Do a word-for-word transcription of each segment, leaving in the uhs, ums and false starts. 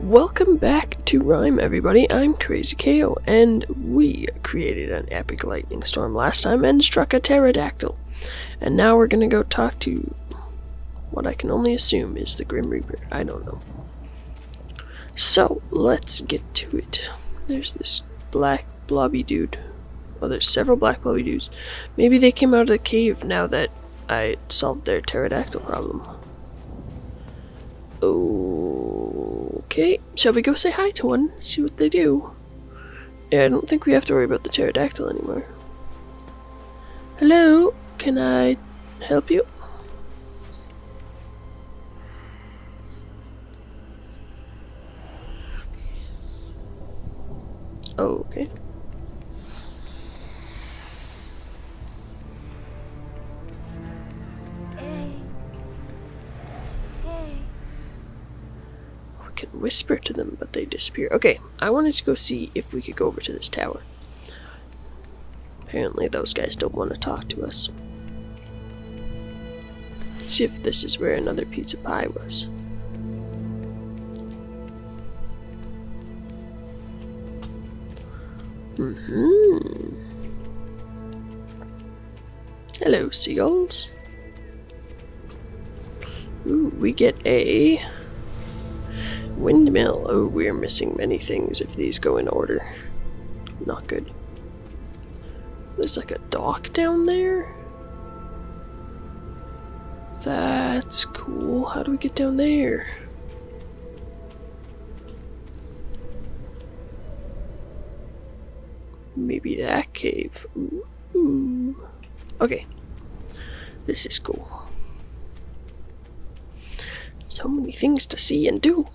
Welcome back to Rime, everybody. I'm Crazy K O, and we created an epic lightning storm last time and struck a pterodactyl. And now we're gonna go talk to what I can only assume is the Grim Reaper. I don't know. So, let's get to it. There's this black blobby dude. Well, there's several black blobby dudes. Maybe they came out of the cave now that I solved their pterodactyl problem. Okay, shall we go say hi to one, see what they do? Yeah, I don't think we have to worry about the pterodactyl anymore. Hello, can I help you? Oh, okay. Can whisper to them, but they disappear. Okay, I wanted to go see if we could go over to this tower. Apparently those guys don't want to talk to us. Let's see if this is where another pizza pie was. Mm-hmm. Hello, seagulls. Ooh, we get a windmill. Oh, we're missing many things if these go in order. Not good. There's like a dock down there. That's cool. How do we get down there? Maybe that cave. Ooh. Okay. This is cool. So many things to see and do.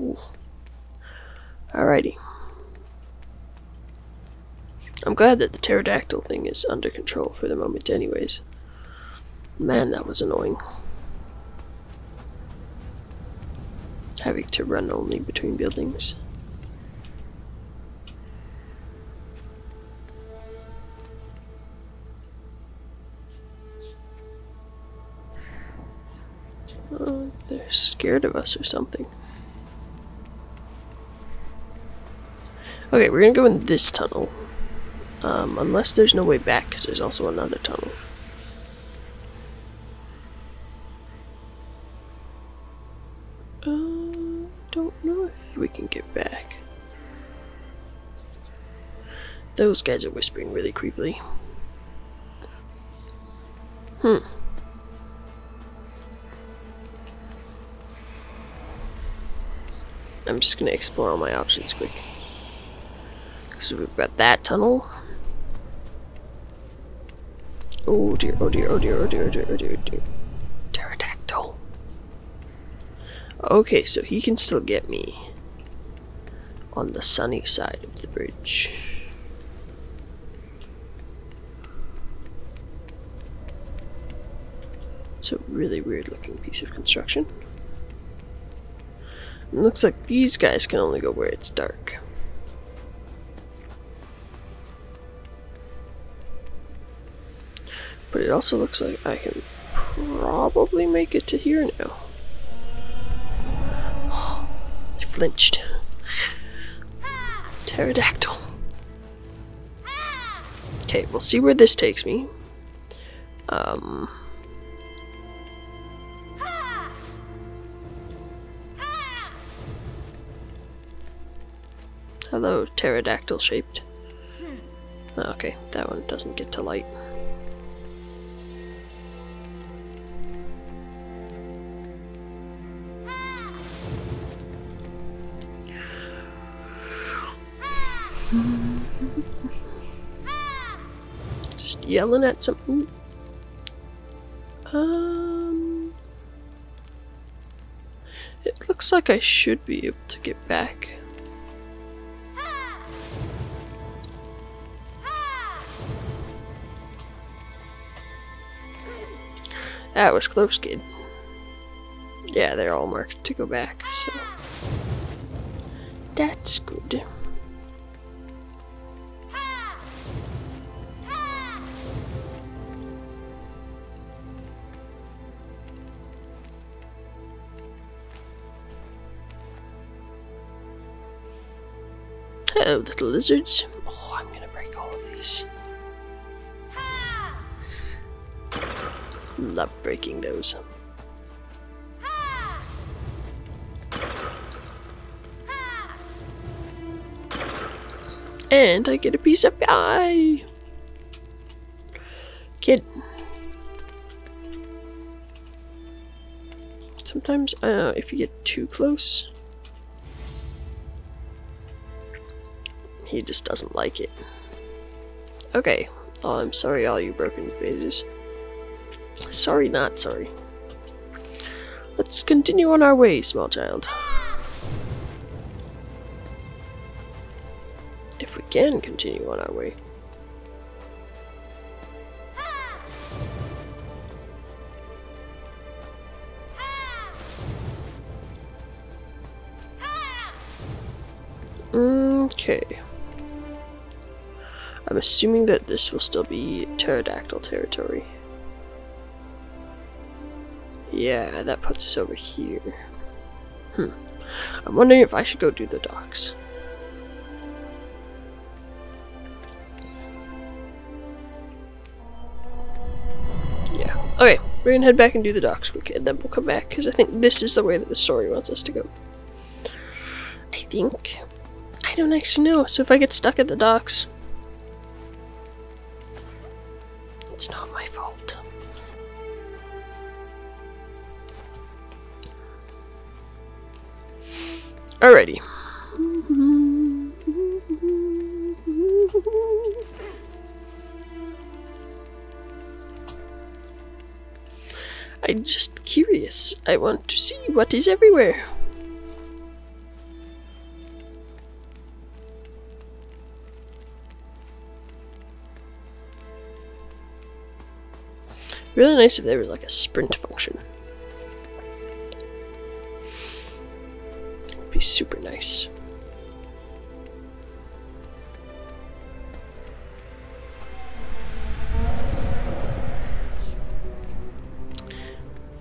Ooh. Alrighty. I'm glad that the pterodactyl thing is under control for the moment anyways. Man, that was annoying. Having to run only between buildings. Oh, they're scared of us or something. Okay, we're gonna go in this tunnel. Um, unless there's no way back, because there's also another tunnel. Uh, don't know if we can get back. Those guys are whispering really creepily. Hmm. I'm just gonna explore all my options quick. So we've got that tunnel. Oh dear, oh dear, oh dear, oh dear, oh dear, oh dear, oh dear. Pterodactyl. Okay, so he can still get me on the sunny side of the bridge. It's a really weird looking piece of construction. It looks like these guys can only go where it's dark. But it also looks like I can probably make it to here now. Oh, I flinched. Pterodactyl. Okay, we'll see where this takes me. Um. Hello, pterodactyl shaped. Oh, okay, that one doesn't get to light. Just yelling at something. Um, it looks like I should be able to get back. That was close, kid. Yeah, they're all marked to go back, so that's good. Hello, little lizards. Oh, I'm gonna break all of these. I'm not breaking those. And I get a piece of pie. Kid. Sometimes, uh, if you get too close, he just doesn't like it. Okay. Oh, I'm sorry, all you broken faces. Sorry, not sorry. Let's continue on our way, small child. If we can continue on our way. Okay. I'm assuming that this will still be pterodactyl territory. Yeah, that puts us over here. Hmm. I'm wondering if I should go do the docks. Yeah. Okay, we're gonna head back and do the docks quick, and then we'll come back, because I think this is the way that the story wants us to go. I think. I don't actually know, so if I get stuck at the docks, it's not my fault. Alrighty. I'm just curious. I want to see what is everywhere. Really nice if there was like a sprint function. It'd be super nice.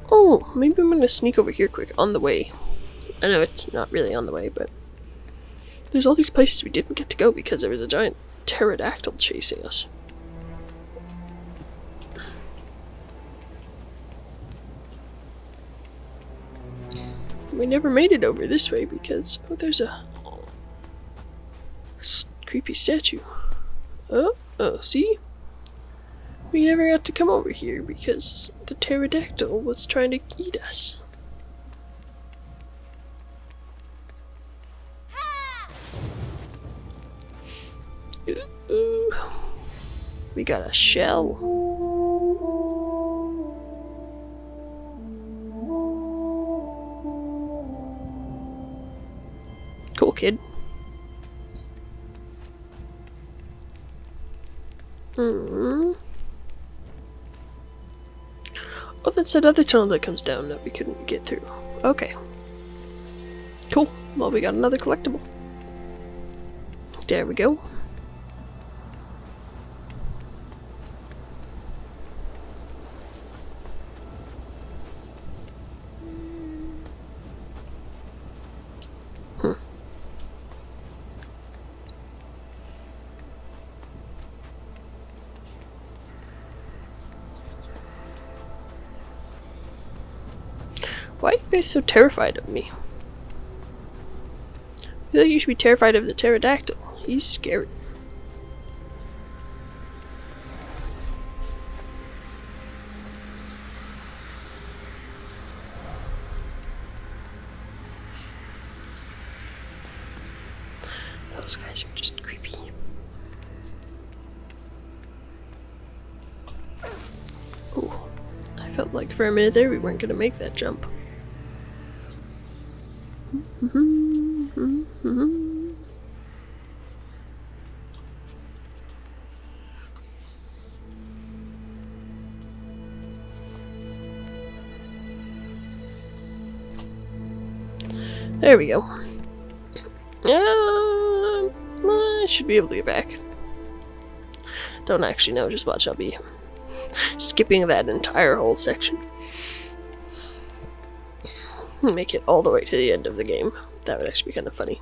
Oh, maybe I'm gonna sneak over here quick on the way. I know it's not really on the way, but there's all these places we didn't get to go because there was a giant pterodactyl chasing us. We never made it over this way because, oh, there's a creepy statue. Oh, oh, see? We never got to come over here because the pterodactyl was trying to eat us. Uh-oh. We got a shell. Cool kid. Mm. Oh, that's that other tunnel that comes down that we couldn't get through. Okay. Cool. Well, we got another collectible. There we go. Why are you guys so terrified of me? I feel like you should be terrified of the pterodactyl. He's scary. Those guys are just creepy. Oh, I felt like for a minute there we weren't gonna make that jump. There we go. Um, I should be able to get back. Don't actually know, just watch. I'll be skipping that entire whole section. Make it all the way to the end of the game. That would actually be kind of funny.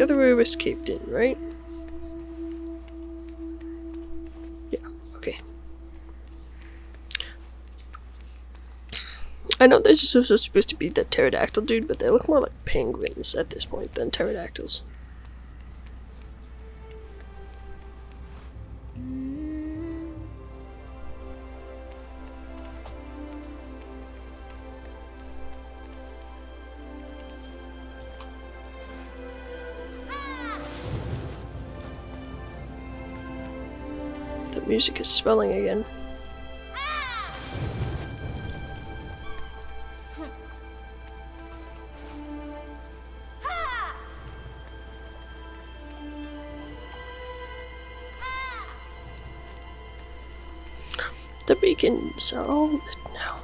the other way we escaped in, right? Yeah, okay. I know this is also supposed to be the pterodactyl dude, but they look more like penguins at this point than pterodactyls. Music is swelling again. The beacons are all lit now.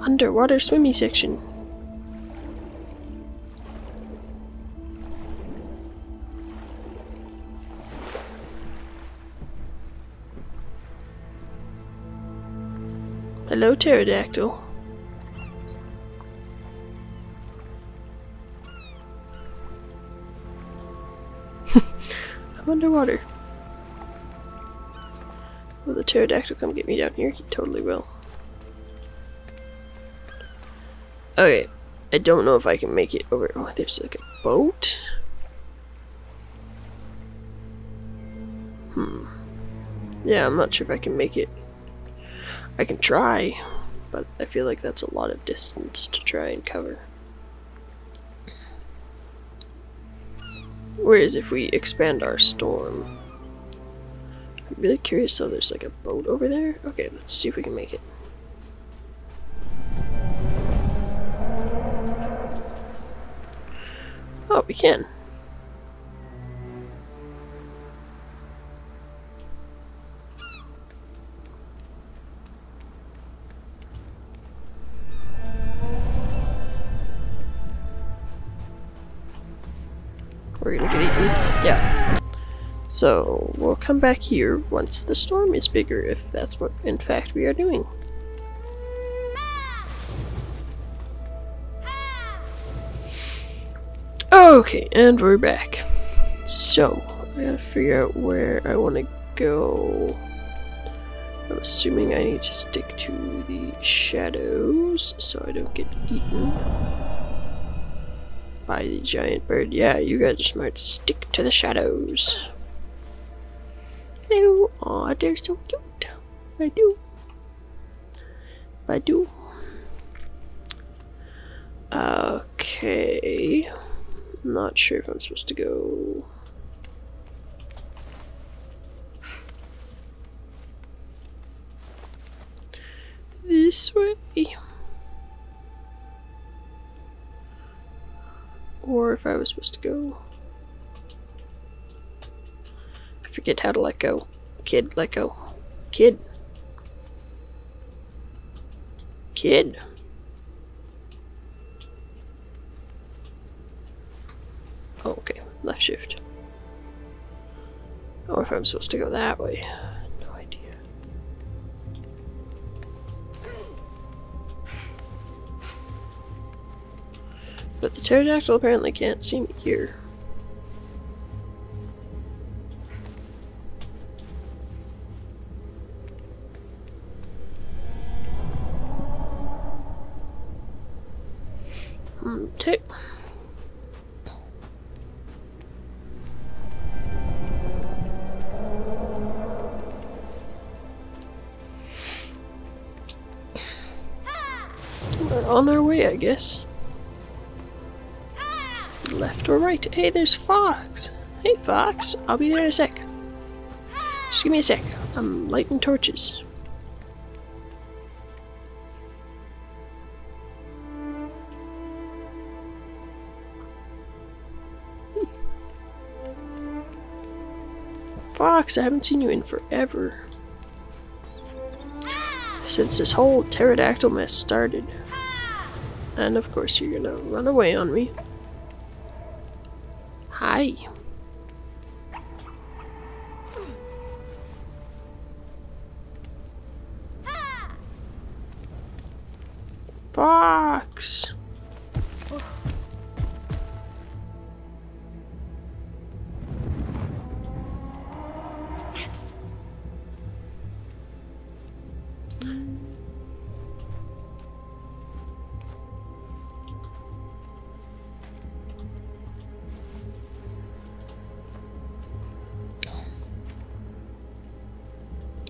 Underwater swimming section. Hello, pterodactyl. I'm underwater. Will the pterodactyl come get me down here? He totally will. Okay, I don't know if I can make it over. Oh, there's like a boat? Hmm. Yeah, I'm not sure if I can make it. I can try, but I feel like that's a lot of distance to try and cover. Whereas if we expand our storm, I'm really curious though, there's like a boat over there? Okay, let's see if we can make it. Oh, we can. We're gonna get eaten. Yeah. So we'll come back here once the storm is bigger, if that's what in fact we are doing. Okay, and we're back. So I gotta figure out where I want to go. I'm assuming I need to stick to the shadows so I don't get eaten by the giant bird. Yeah, you guys are smart. Stick to the shadows. Hello. Aw, they're so cute. I do. I do. Okay. I'm not sure if I'm supposed to go. This way. Or if I was supposed to go. I forget how to let go. Kid, let go. Kid. Kid. Oh, okay. Left shift. Or if I'm supposed to go that way. No idea. But the pterodactyl apparently can't see me here. Okay. We're on our way, I guess. Left or right? Hey, there's Fox! Hey, Fox! I'll be there in a sec. Just give me a sec. I'm lighting torches. Hmm. Fox, I haven't seen you in forever. Since this whole pterodactyl mess started. And of course you're gonna run away on me. Hi. Fox.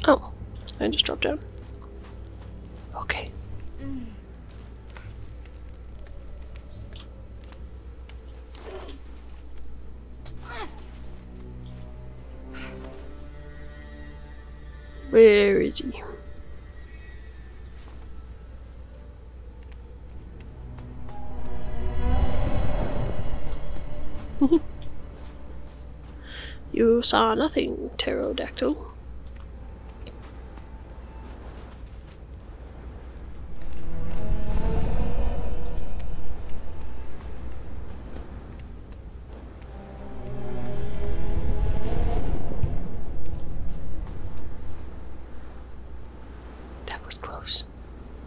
Oh, I just dropped down. Okay. Mm. Where is he? You saw nothing, Pterodactyl.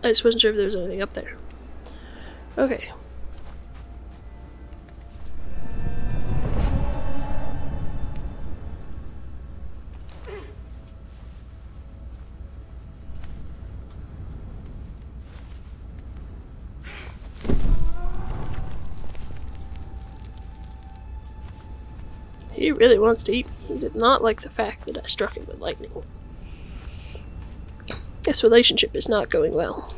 I just wasn't sure if there was anything up there. Okay. He really wants to eat me. He did not like the fact that I struck him with lightning. This relationship is not going well.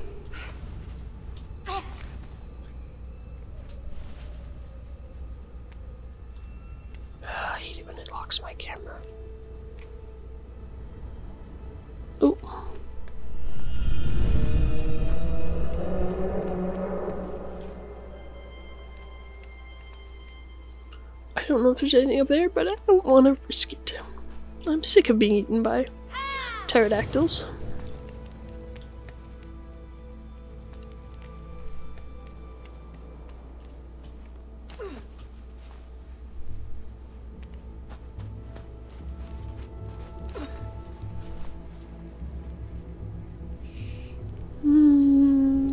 I hate it when it locks my camera. Ooh. I don't know if there's anything up there, but I don't want to risk it. I'm sick of being eaten by pterodactyls.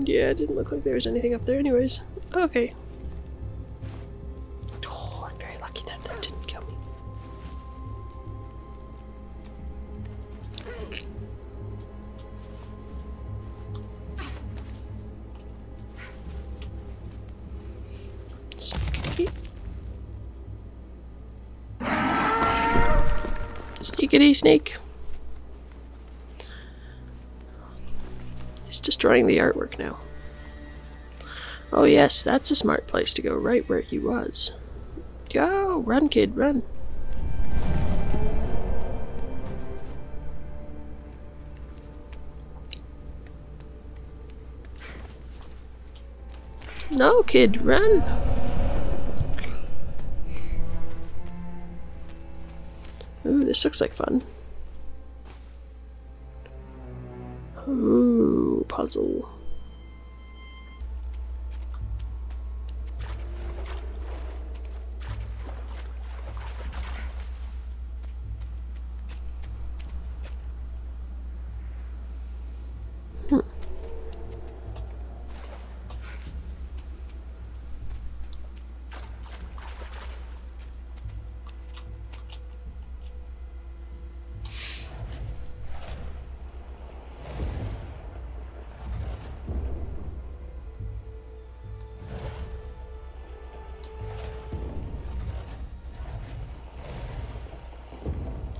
Yeah, it didn't look like there was anything up there anyways. Okay. Oh, I'm very lucky that that didn't kill me. Sneakity. Sneakity snake. He's destroying the artwork now. Oh yes, that's a smart place to go, right where he was. Go, run kid, run. No kid, run. Ooh, this looks like fun. Ooh, puzzle.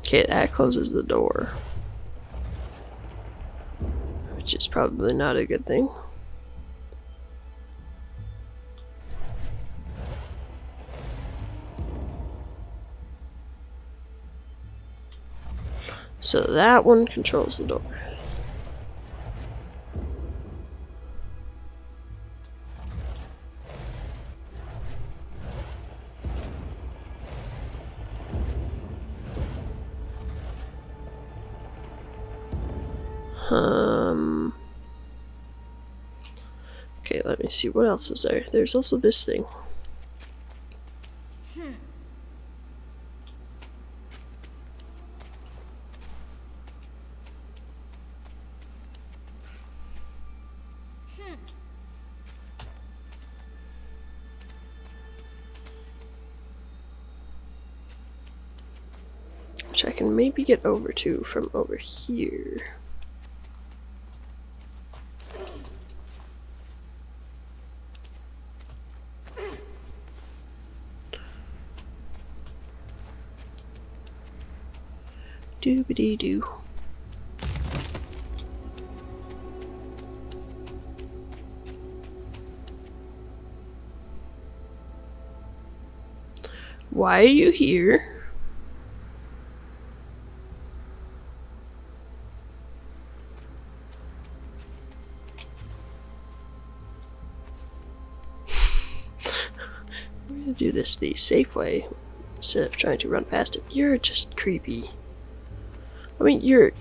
Okay, that closes the door, which is probably not a good thing. So that one controls the door. Um. Okay, let me see what else was there. There's also this thing. Hmm. which I can maybe get over to from over here. Doobity-doo. Why are you here? We're gonna do this the safe way instead of trying to run past it. You're just creepy. I mean, your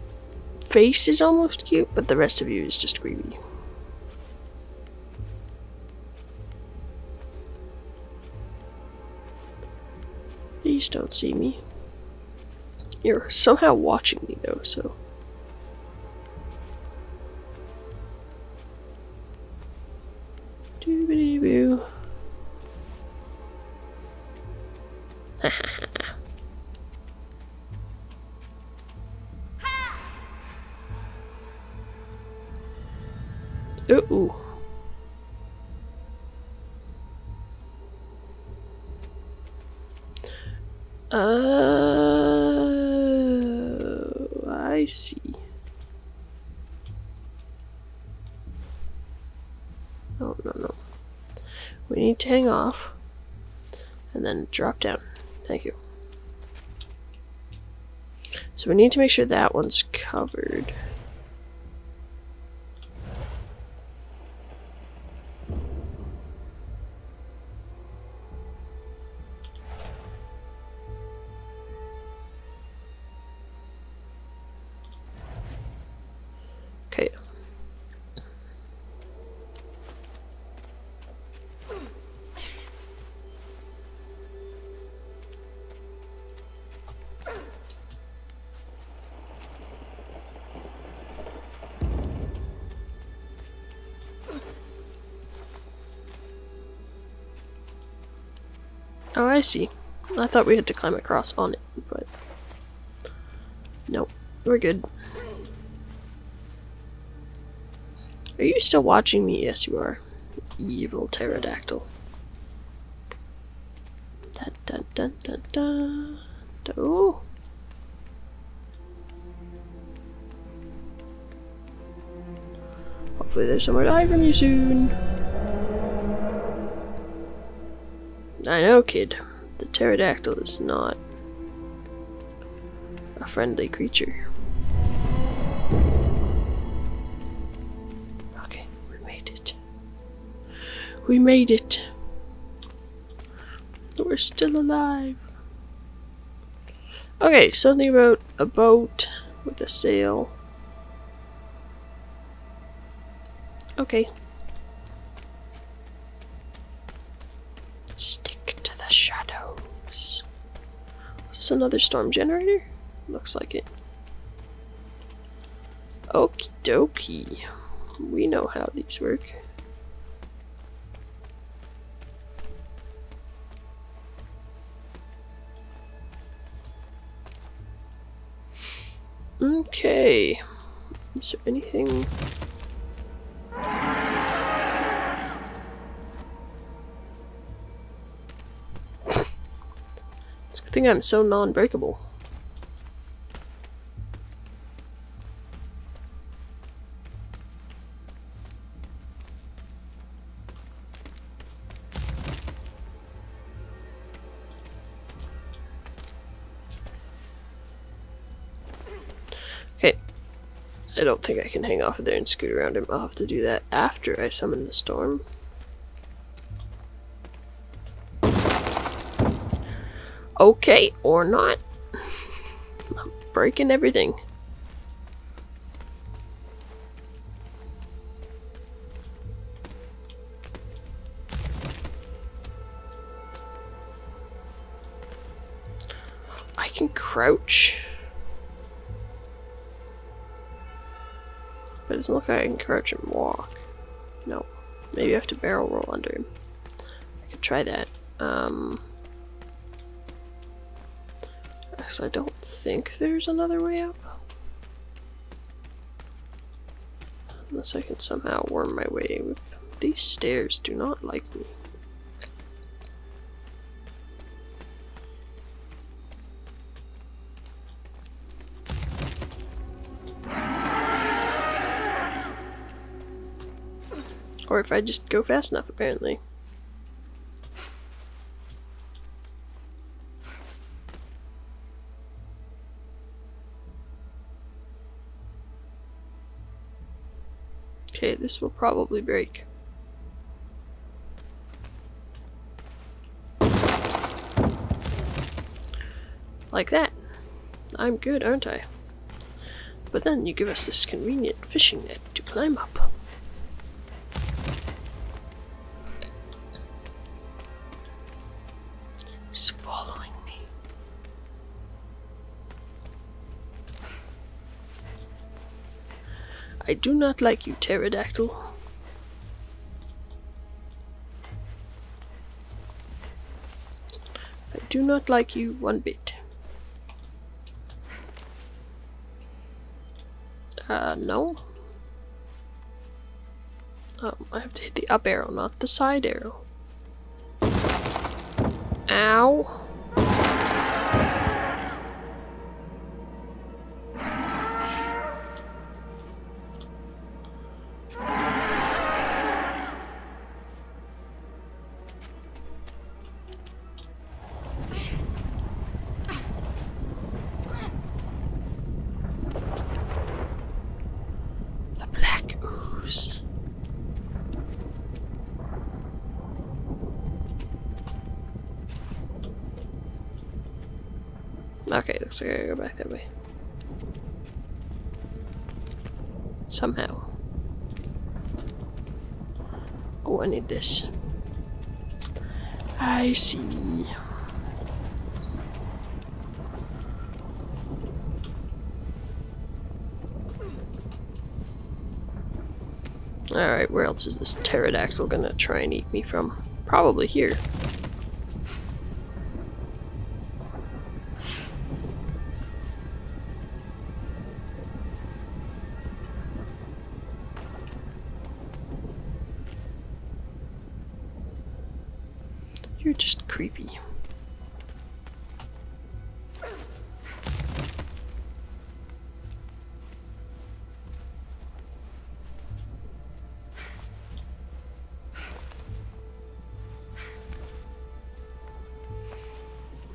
face is almost cute, but the rest of you is just creepy. Please don't see me. You're somehow watching me though, so. Doobity-boo. Ooh. Oh, I see. No, no, no. We need to hang off and then drop down. Thank you. So we need to make sure that one's covered. Oh, I see. I thought we had to climb across on it, but nope, we're good. Are you still watching me? Yes, you are. Evil pterodactyl. Dun dun dun dun dun. Oh. Hopefully, there's somewhere to hide from you soon. I know, kid. The pterodactyl is not a friendly creature. Okay, we made it. We made it. We're still alive. Okay, something about a boat with a sail. Okay. Shadows. Is this another storm generator? Looks like it. Okie dokie. We know how these work. Okay. Is there anything? I think I'm so non-breakable. Okay. I don't think I can hang off of there and scoot around him. I'll have to do that after I summon the storm. Okay, or not. I'm breaking everything. I can crouch. But it doesn't look like I can crouch and walk. No. Maybe I have to barrel roll under him. I could try that. Um... because I don't think there's another way up. Unless I can somehow worm my way. These stairs do not like me. Or if I just go fast enough, apparently. Okay, this will probably break. Like that. I'm good, aren't I? But then you give us this convenient fishing net to climb up. I do not like you, Pterodactyl. I do not like you one bit. Uh, no. Um, I have to hit the up arrow, not the side arrow. Ow. Okay, looks like I gotta go back that way. Somehow. Oh, I need this. I see. Alright, where else is this pterodactyl gonna try and eat me from? Probably here. You're just creepy.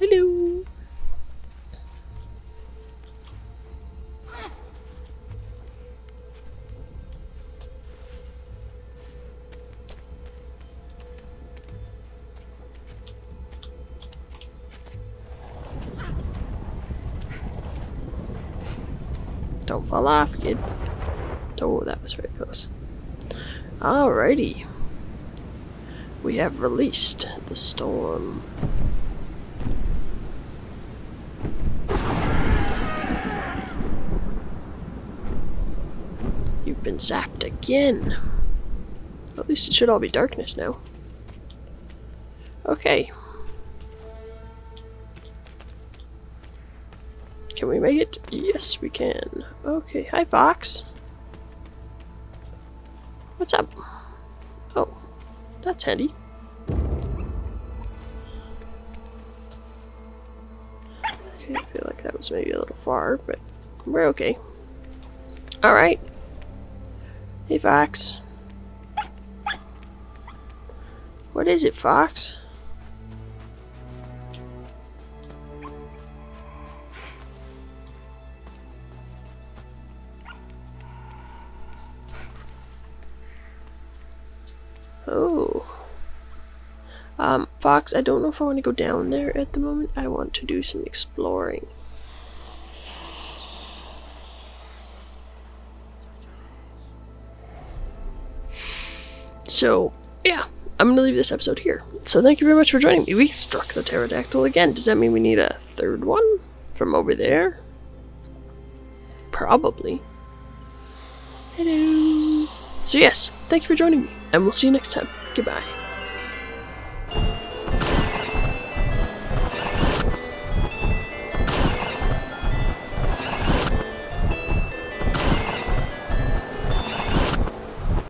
Hello. Don't fall off, kid. Oh, that was very close. Alrighty. We have released the storm. You've been zapped again. At least it should all be darkness now. Okay. Can we make it? Yes, we can. Okay, hi Fox. What's up? Oh, that's handy. Okay, I feel like that was maybe a little far, but we're okay. Alright. Hey Fox. What is it, Fox? Oh. Um, Fox, I don't know if I want to go down there at the moment. I want to do some exploring. So, yeah. I'm going to leave this episode here. So thank you very much for joining me. We struck the pterodactyl again. Does that mean we need a third one from over there? Probably. Hello. So yes, thank you for joining me, and we'll see you next time. Goodbye.